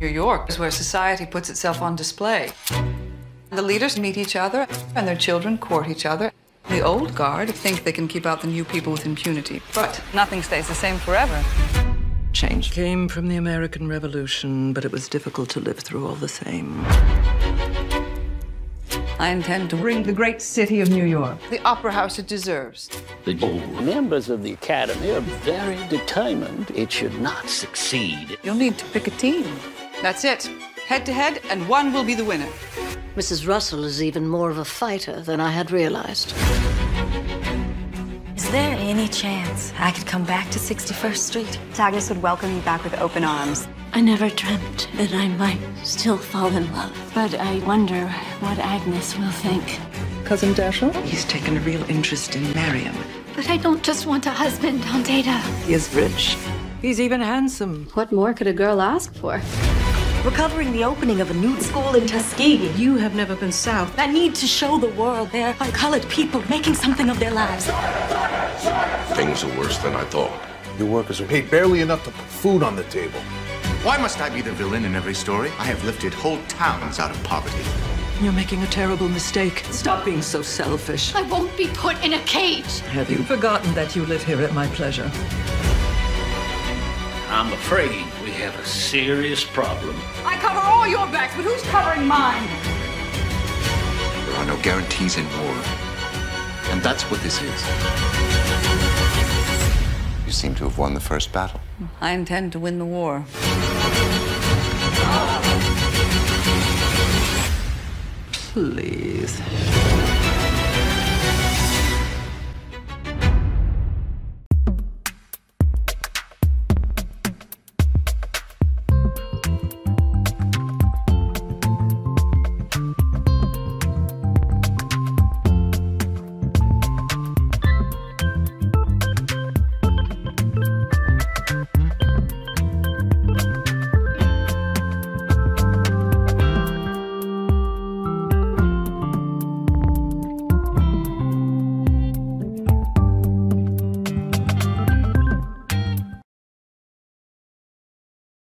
New York is where society puts itself on display. The leaders meet each other, and their children court each other. The old guard think they can keep out the new people with impunity, but nothing stays the same forever. Change came from the American Revolution, but it was difficult to live through all the same. I intend to bring the great city of New York the opera house it deserves. The members of the Academy are very determined it should not succeed. You'll need to pick a team. That's it. Head to head, and one will be the winner. Mrs. Russell is even more of a fighter than I had realized. Is there any chance I could come back to 61st Street? Agnes would welcome me back with open arms. I never dreamt that I might still fall in love, but I wonder what Agnes will think. Cousin Dashwood? He's taken a real interest in Miriam. But I don't just want a husband on data. He is rich. He's even handsome. What more could a girl ask for? We're covering the opening of a new school in Tuskegee. You have never been south. I need to show the world there are colored people making something of their lives. Things are worse than I thought. Your workers are paid barely enough to put food on the table. Why must I be the villain in every story? I have lifted whole towns out of poverty. You're making a terrible mistake. Stop being so selfish. I won't be put in a cage. Have you forgotten that you live here at my pleasure? I'm afraid we have a serious problem. I cover all your backs, but who's covering mine? There are no guarantees in war. And that's what this is. You seem to have won the first battle. I intend to win the war. Please.